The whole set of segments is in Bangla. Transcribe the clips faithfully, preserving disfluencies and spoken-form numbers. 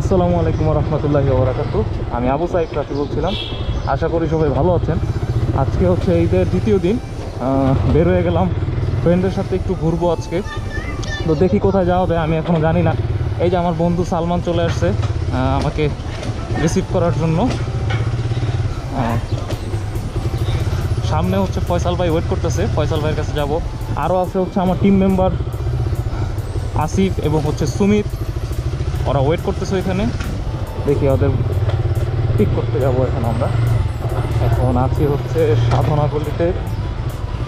আসসালামু আলাইকুম রহমতুল্লাহি ওয়া বারাকাতুহু। আমি আবু সাইফ রাফি বলছিলাম। আশা করি সবাই ভালো আছেন। আজকে হচ্ছে ঈদের দ্বিতীয় দিন, বের হয়ে গেলাম ফ্রেন্ডদের সাথে, একটু ঘুরবো আজকে। তো দেখি কোথায় যাওয়া হবে, আমি এখনও জানি না। এই যে আমার বন্ধু সালমান চলে আসছে আমাকে রিসিভ করার জন্য। সামনে হচ্ছে ফয়সাল ভাই ওয়েট করতেছে, ফয়সাল ভাইয়ের কাছে যাব। আরও আছে হচ্ছে আমার টিম মেম্বার আসিফ এবং হচ্ছে সুমিত, ওরা ওয়েট করতেছে এখানে। দেখি ওদের পিক করতে যাব। এখন আমরা এখন আছি হচ্ছে সাধনা গলিতে,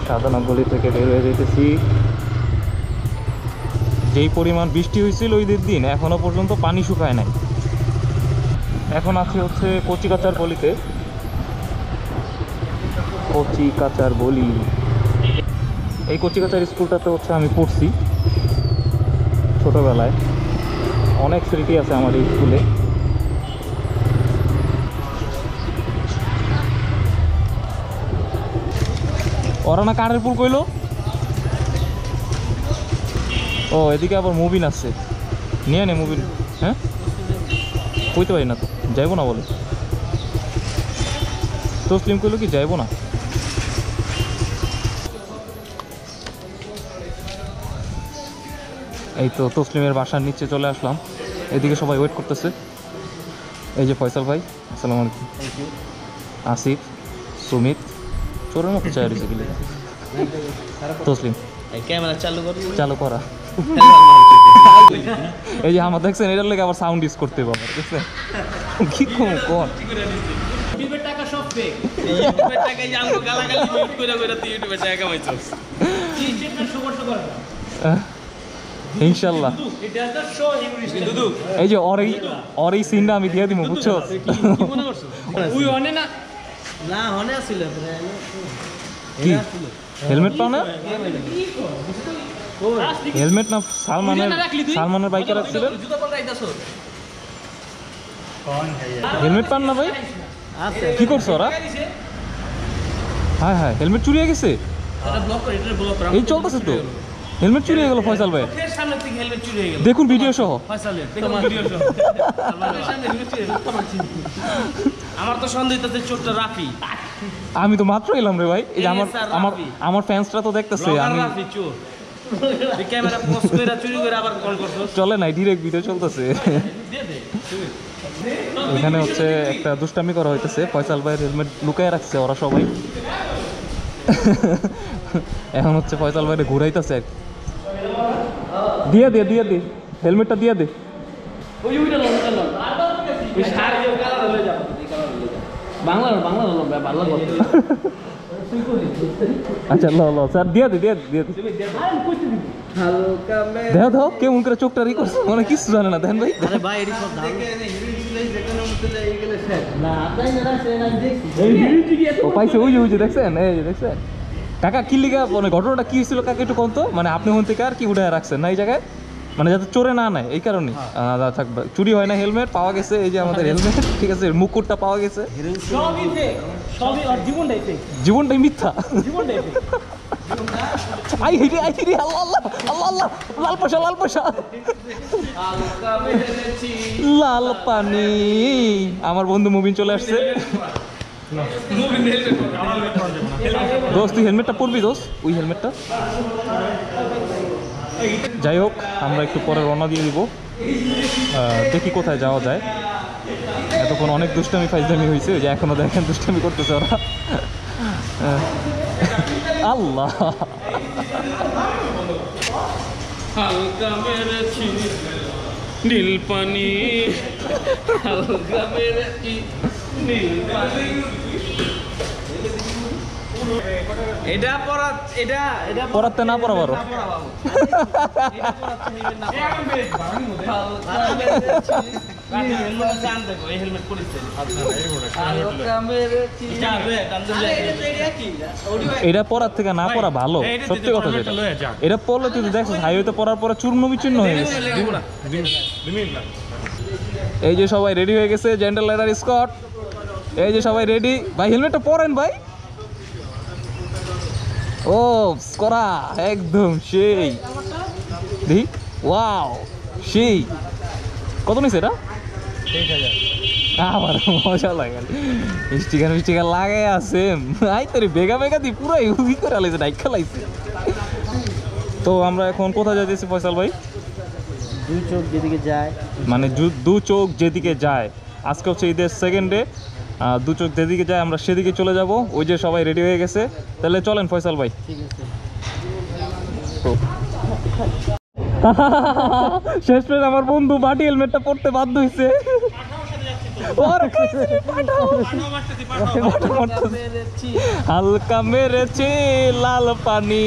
সাধনা গলি থেকে বের হয়ে যেতেছি। যেই পরিমাণ বৃষ্টি হয়েছিল ঈদের দিন, এখনও পর্যন্ত পানি শুকায় নাই। এখন আছি হচ্ছে কচিকাচার গলিতে, কচি কাচার গলি। এই কচি কাচার স্কুলটাতে হচ্ছে আমি পড়ছি ছোটোবেলায়। অনেক স্মৃতি আছে আমার এই স্কুলে। ওরা না কারের পুল কইল। ও এদিকে আবার মুভিন আসছে, নিয়ে নে মুভিন। হ্যাঁ কইতে পারি না তো, যাইব না বলে তসলিম কইল কি যাইব না। এই তো তসলিমের বাসার নিচে চলে আসলাম। এদিকে সবাই ওয়েট করতেছে। এই যে ফয়সাল ভাই, আসসালামু আলাইকুম। আসিফ, সুমিত, চোরের মতো চাই রয়েছে গেলে। তসলিম ক্যামেরা চালু কর, চালু করা। এই যে আমার দেখছেন, এটার লেগে আবার সাউন্ড ইউজ করতে হবে। দেখছেন কি কম কর, ইউটিউবের টাকা সব ফেক। ইউটিউবের টাকা এই আমগো গালাগালি মিউট কইরা কইরা তুই ইউটিউবের টাকা কামাইছস। কি স্টেটমেন্ট শো করতে পারবা ইনশাআল্লাহ। এটা দা শো ইংলিশ দুদু। এই যে অরি অরি সিনটা আমি দিয়া দিমু, বুঝছস? কি মনে করছস? ওই হনে না না হনে ছিল রে। কি হেলমেট পাও না? হেলমেট না সালমানের সালমানের বাইকে রাখছিল। জুতা পরাই দাসো কোন হ্যায়? হেলমেট পান না ভাই? আচ্ছা কি করছ ওরা? হ্যাঁ হ্যাঁ হেলমেট চুরি হয়ে গেছে। এটা ব্লক কর, এটা ব্লক কর। এই চলতেছে তো। হেলমেট চুরি হয়ে গেল ফয়সাল ভাই। ফের সামনে থেকে হেলমেট চুরি হয়ে গেল। দেখুন ভিডিও সহ। ফয়সালের দেখুন ভিডিও সহ। আমার সামনে হেলমেট চুরি হলো। আমার তো সন্দেহ হচ্ছে চোরটা রাফি। আমি তো মাত্র এলাম রে ভাই। এই আমার আমার আমার ফ্যান্সরা তো দেখতেছে। আমি রাফি চোর। এই ক্যামেরা পোস্ট কইরা চুরি করে আবার কল করছস। চলে না, ডাইরেক্ট ভিডিও চলতেছে। দে দে। এখানে হচ্ছে একটা দুষ্টামি করা হইতেছে। ফয়সাল ভাইয়ের হেলমেট লুকায় রাখছে ওরা সবাই। এখন হচ্ছে ফয়সাল ভাইরে ঘুরাইতেছে। এক দিয়ে দে, দিয়ে দে হেলমেটটা, দিয়ে দে। আচ্ছা ল ল স্যার, দিয়ে দে, দিয়ে দিয়ে দেহ ধো। কেমন করে চোখটা রি করছে মানে কিছু জানে না। দেখেন ভাই, আরে ভাই এর সব কাকা কি লিখা মানে ঘটনাটা কি হয়েছিল কাকা একটু কম তো। মানে আপনি ওখান থেকে আর কি উঠে রাখছেন না এই জায়গায়, মানে যাতে চোরে না নেয় এই কারণে। থাকবে চুরি হয় না, হেলমেট পাওয়া গেছে। এই যে আমাদের হেলমেট, ঠিক আছে, মুকুটটা পাওয়া গেছে। জীবনটাই মিথ্যা। আই হেরে আই হেরে আল্লাহ আল্লাহ আল্লাহ লাল পয়সা লাল পয়সা লাল পানি। আমার বন্ধু মুবিন চলে আসছে। দোস্ত তুই হেলমেটটা পরবি দোস্ত, ওই হেলমেটটা। যাই হোক, আমরা একটু পরে রওনা দিয়ে দিব, দেখি কোথায় যাওয়া যায়। এতক্ষণ অনেক দুষ্টামি ফাইজদামি হয়েছে, যে এখনো দেখেন দুষ্টামি করতেছে ওরা। আল্লাহ হালকা মেরেছি নীল পানি, হালকা মেরেছি নীল পানি। এটা পড়া, এটা এটা পড়াতে না পড়া পারো। এটা পড়াতে নিবে না। এখন বেশ ভাঙি মধ্যে হালকা মেরেছি নীল পানি। জান দেখো এই হেলমেট পরেছে। আচ্ছা এই বড় হালকা মেরেছি যাবে কান্দুলে। এটা কি এটা পড়ার থেকে না পড়া ভালো, সত্যি কথা। যেটা এটা পড়লে তুই দেখছ হাইওয়েতে পড়ার পরে চূর্ণ বিচূর্ণ হয়ে গেছে। এই যে সবাই রেডি হয়ে গেছে, জেন্টাল লেডার স্কট। এই যে সবাই রেডি ভাই, হেলমেটটা পরেন ভাই। ও স্করা একদম সেই দি, ওয়াও সেই। কত নিছে এটা? তো আমরা এখন কোথায় যাইতেছি ফয়সাল ভাই? দু চোখ যেদিকে যায়, মানে দু চোখ যেদিকে যায়। আজকে হচ্ছে ঈদের সেকেন্ড ডে, দু চোখ যেদিকে যায় আমরা সেদিকে চলে যাব। ওই যে সবাই রেডি হয়ে গেছে, তাহলে চলেন ফয়সাল ভাই। ঠিক আছে, শেষ পর্যন্ত আমার বন্ধু বাটি হেলমেটটা পড়তে বাধ্য হইছে। হালকা মেরেছে লাল পানি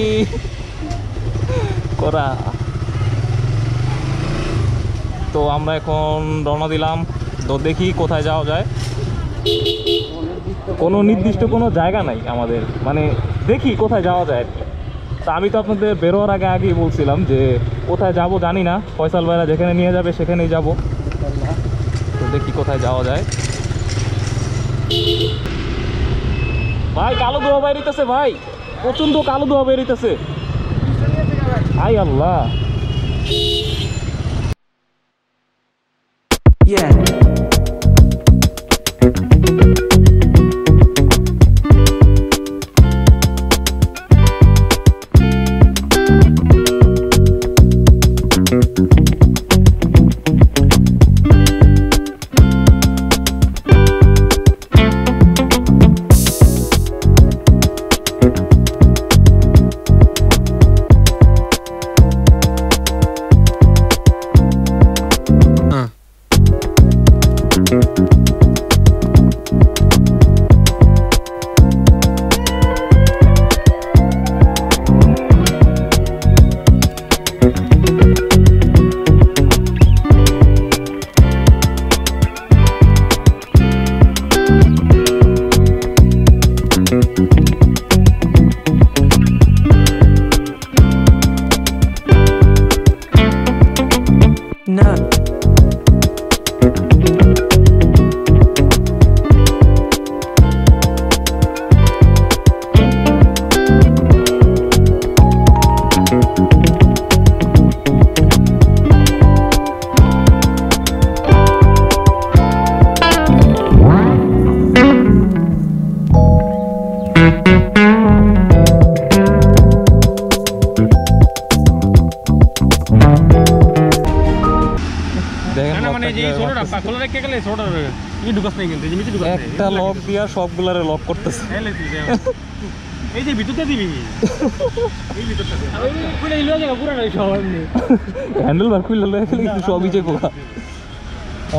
করা। তো আমরা এখন রওনা দিলাম, তো দেখি কোথায় যাওয়া যায়। কোনো নির্দিষ্ট কোনো জায়গা নাই আমাদের, মানে দেখি কোথায় যাওয়া যায়। তা আমি তো আপনাদের বেরোয়ার আগে আগেই বলছিলাম যে কোথায় যাব জানি না, ফয়সাল ভাইরা যেখানে নিয়ে যাবে সেখানেই যাব। তো দেখি কোথায় যাওয়া যায়। ভাই কালো ধোয়া বেরিতেছে, ভাই প্রচণ্ড কালো ধোয়া বেরিতেছে। আয় আল্লাহ।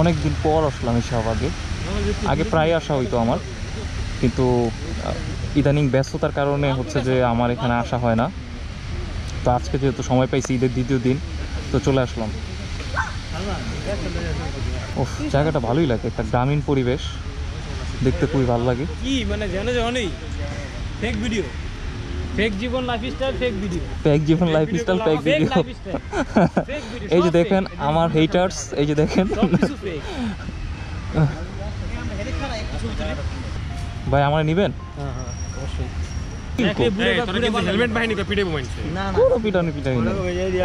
অনেকদিন পর আসলাম এসব, আগে আগে প্রায় আসা হইতো আমার, কিন্তু ইদানিং ব্যস্ততার কারণে হচ্ছে যে আমার এখানে আসা হয় না। তো আজকে যেহেতু সময় পাইছি, ঈদের দ্বিতীয় দিন, তো চলে আসলাম। ও জায়গাটা ভালোই লাগে, একটা গ্রামীণ পরিবেশ, দেখতে খুবই ভালো লাগে। কি মানে জানো যে অনেক ফেক ভিডিও, ফেক জীবন লাইফস্টাইল, ফেক ভিডিও, ফেক জীবন লাইফস্টাইল, ফেক ভিডিও, এই যে দেখেন আমার হেটারস, এই যে দেখেন। ভাই আমারে নেবেন? হ্যাঁ হ্যাঁ অবশ্যই। হেলমেট বাহিনী পিটে বইছে না না, পুরো পিটানি পিটানি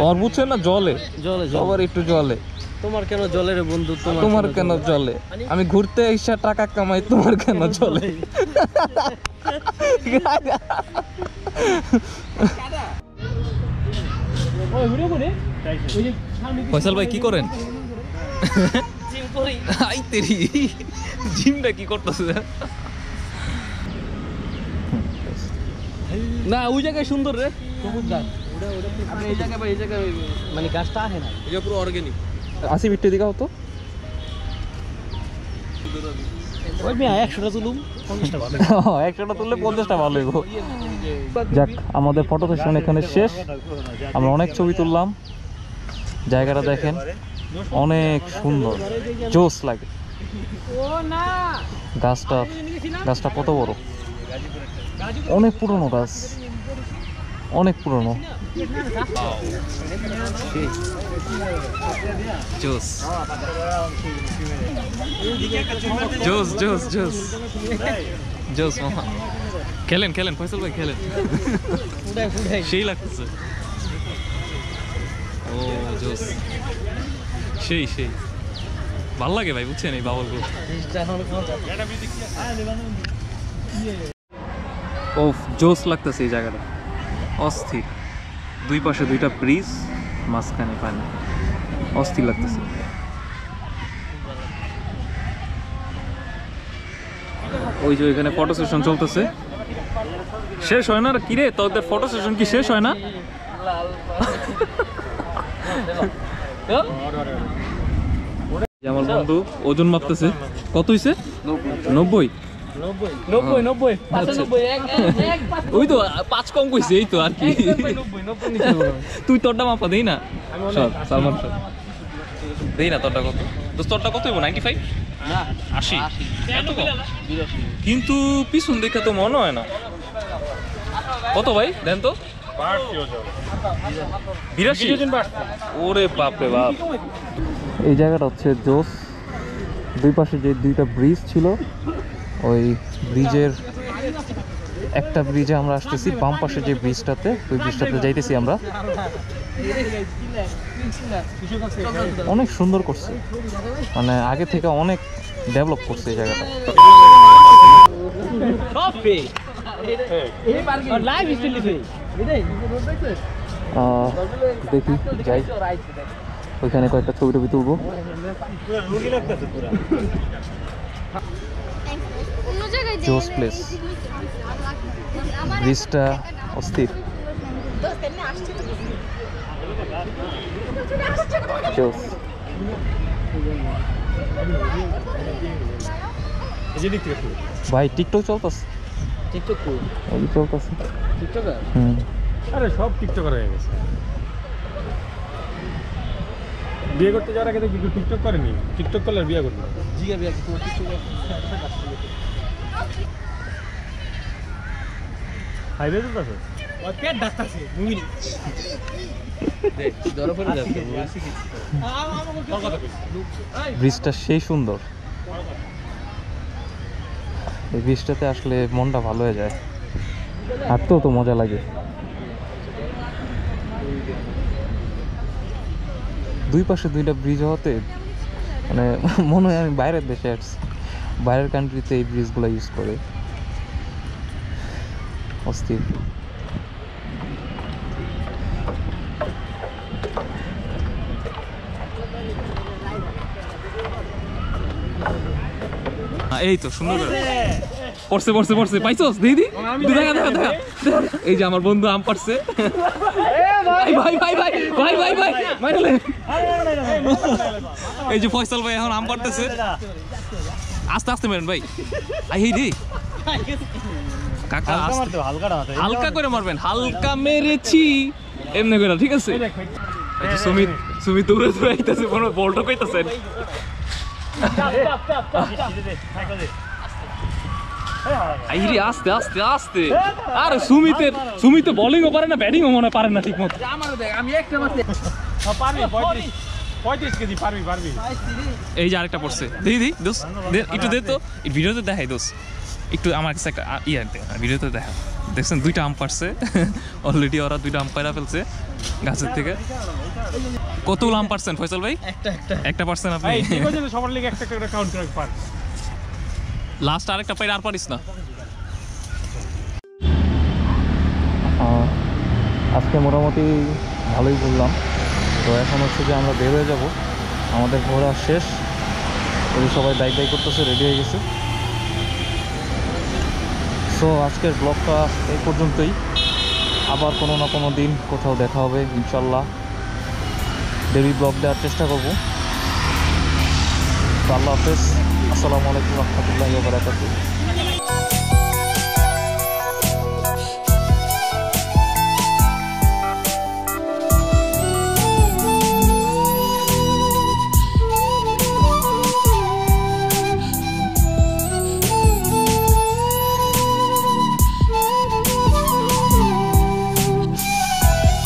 আর বুঝছেন না, জলে জলে সবার একটু জলে। তোমার কেন জলে রে বন্ধু, তোমার তোমার কেন জলে? আমি ঘুরতে এসে টাকা কামাই, তোমার কেন জলে? ফয়সাল ভাই কি করেন? জিম করি। আই তেরি জিমটা কি করতেছ না? ওই জায়গায় সুন্দর রে, খুব দাগ ওটা ওটা এই জায়গা বা এই জায়গা, মানে গাছটা আছে না, এটা পুরো অর্গানিক। আসিফ একটু দিকে হতো, ওই মিয়া একশোটা তুলুম, পঞ্চাশটা ভালো। হ্যাঁ একশোটা তুললে পঞ্চাশটা ভালো হইব। যাক আমাদের ফটো সেশন এখানে শেষ, আমরা অনেক ছবি তুললাম। জায়গাটা দেখেন অনেক সুন্দর, জোস লাগে। গাছটা গাছটা কত বড়, অনেক পুরনো গাছ, অনেক পুরনো। খেলেন খেলেন ফয়সাল ভাই খেলেন, সেই লাগতেছে। ও জোস, সেই সেই ভালো লাগে ভাই, বুঝছেন এই বাবলগুলো। ও জোস লাগতেছে এই জায়গাটা, অস্থির। দুই পাশে দুইটা ব্রিজ, মাঝখানে পানি, অস্থির লাগতেছে। ওই যে ওইখানে ফটো সেশন চলতেছে, শেষ হয় না। কিরে তোদের ফটো সেশন কি শেষ হয় না? আমার বন্ধু ওজন মাপতেছে, কত হইছে? নব্বই। ওই তো পাঁচ কম কইছে, এই তো আর কি। তুই তোরটা মাপা দেই না সালমান, দেই না তোরটা। কত দোস্ত তোরটা কত হইব? নাইনটি ফাইভ না আশি, কিন্তু পিছন দেখে তো মনে হয় না। কত ভাই দেন তো? বিরাশি। ওরে বাপরে বাপ। এই জায়গাটা হচ্ছে জোস। দুই পাশে যে দুইটা ব্রিজ ছিল, ওই ব্রিজের একটা ব্রিজে আমরা আসতেছি, বাম পাশে যে ব্রিজটাতে, ওই ব্রিজটাতে যাইতেছি আমরা। অনেক সুন্দর করছে, মানে আগে থেকে অনেক ডেভেলপ করছে এই জায়গাটা। দেখি যাই, ওইখানে কয়েকটা ছবি টবি তুলবো। জোস প্লেস, ব্রিজটা অস্থির। জোস। ভাই টিকটক চলতেছে, টিকটক চলতেছে। হুম, আরে সব টিকটক হয়ে গেছে। বিয়ে করতে যাওয়ার আগে তো কিছু টিকটক করেনি, টিকটক করলে বিয়ে করবে। জিগা বিয়ে কি তোমার টিকটক হাইওয়ে তো আছে, ওই পেট ডাকতাছে মুগিল দে ধরে পড়ে যাচ্ছে। আম আমাকে কথা কই, ব্রিজটা সেই সুন্দর। এই ব্রিজটাতে আসলে মনটা ভালো হয়ে যায়, হাঁটতেও তো মজা লাগে। দুই পাশে দুইটা ব্রিজ হতে মানে মনে হয় আমি বাইরের দেশে আসছি। বাইরের কান্ট্রিতে এই ব্রিজগুলো ইউজ করে, অস্থির। এই তো সুন্দর পড়ছে, পড়ছে পড়ছে পাইছস দিদি? দেখা দেখা দেখা, এই যে আমার বন্ধু আম পাড়ছে। ভাই ভাই ভাই ভাই ভাই ভাই মারলে। এই যে ফয়সাল ভাই এখন আম পাড়তেছে, আস্তে আস্তে মেরেন ভাই। আই হে রে কাকা, আস্তে হালকা করে মারবেন। হালকা মেরেছি এমনি করে, ঠিক আছে। এই যে সুমিত, সুমিত দৌড়ে দৌড়ে আইতাছে, মনে বলটা কইতাছেন। আই রে আস্তে আস্তে আস্তে। আরে সুমিতের সুমিতে বোলিংও পারে না, ব্যাটিংও মনে পারে না ঠিকমতো। আমারও দেখ আমি একটা মারতে পারবি, পঁয়ত্রিশ কেজি পারবি পারবি। এই যে আরেকটা পড়ছে দিদি, দোস্ত একটু দে তো, এই ভিডিওতে দেখাই দোস্ত একটু। আমার কাছে একটা ইয়ে ভিডিওতে দেখা, দেখছেন দুইটা আম পারছে অলরেডি, ওরা দুইটা আম পায়রা ফেলছে গাছের থেকে। কতগুলো আম পারছেন ফয়সাল ভাই? একটা একটা একটা পারছেন আপনি? সবার লিগে একটা একটা কাউন্ট করে পার। লাস্ট আরেকটা পাইরে আর পারিস না। আজকে মোটামুটি ভালোই বললাম তো। এখন হচ্ছে যে আমরা বের হয়ে যাব, আমাদের ঘোরা শেষ। ওই সবাই দাই দাই করতেছে, রেডি হয়ে গেছে। সো আজকের ব্লগটা এই পর্যন্তই। আবার কোনো না কোনো দিন কোথাও দেখা হবে ইনশাল্লাহ। ডেইলি ব্লগ দেওয়ার চেষ্টা করবো। আল্লাহ হাফেজ, আসসালামু আলাইকুম রহমতুল্লাহি ওয়া বারাকাতুহু।